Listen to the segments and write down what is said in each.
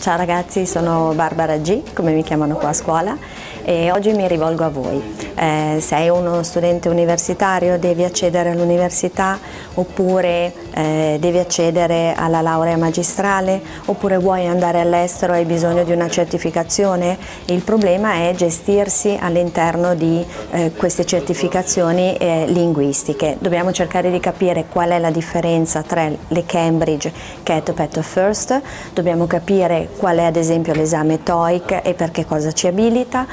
Ciao ragazzi, sono Barbara G, come mi chiamano qua a scuola, e oggi mi rivolgo a voi. Sei uno studente universitario, devi accedere all'università, oppure devi accedere alla laurea magistrale, oppure vuoi andare all'estero e hai bisogno di una certificazione. Il problema è gestirsi all'interno di queste certificazioni linguistiche. Dobbiamo cercare di capire qual è la differenza tra le Cambridge KET, PET First, dobbiamo capire qual è ad esempio l'esame TOEIC e per che cosa ci abilita,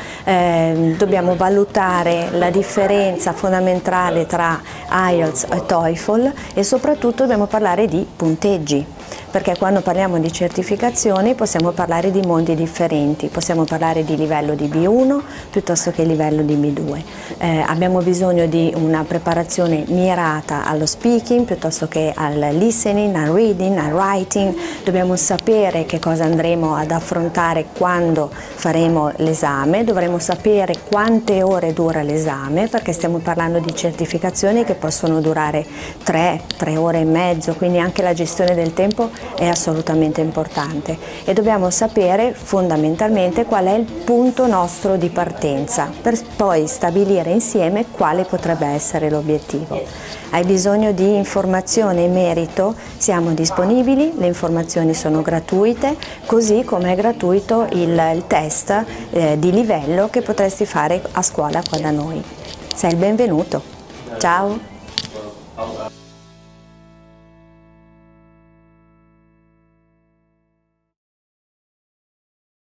dobbiamo valutare la differenza fondamentale tra IELTS e TOEFL e soprattutto dobbiamo parlare di punteggi, perché quando parliamo di certificazioni possiamo parlare di mondi differenti, possiamo parlare di livello di B1 piuttosto che livello di B2. Abbiamo bisogno di una preparazione mirata allo speaking piuttosto che al listening, al reading, al writing. Dobbiamo sapere che cosa andremo ad affrontare quando faremo l'esame, dovremo sapere quante ore dura l'esame, perché stiamo parlando di certificazioni che possono durare 3 ore e mezzo, quindi anche la gestione del tempo è assolutamente importante e dobbiamo sapere fondamentalmente qual è il punto nostro di partenza per poi stabilire insieme quale potrebbe essere l'obiettivo. Hai bisogno di informazioni in merito? Siamo disponibili, le informazioni sono gratuite, così come è gratuito il test di livello che potresti fare a scuola qua da noi. Sei il benvenuto, ciao!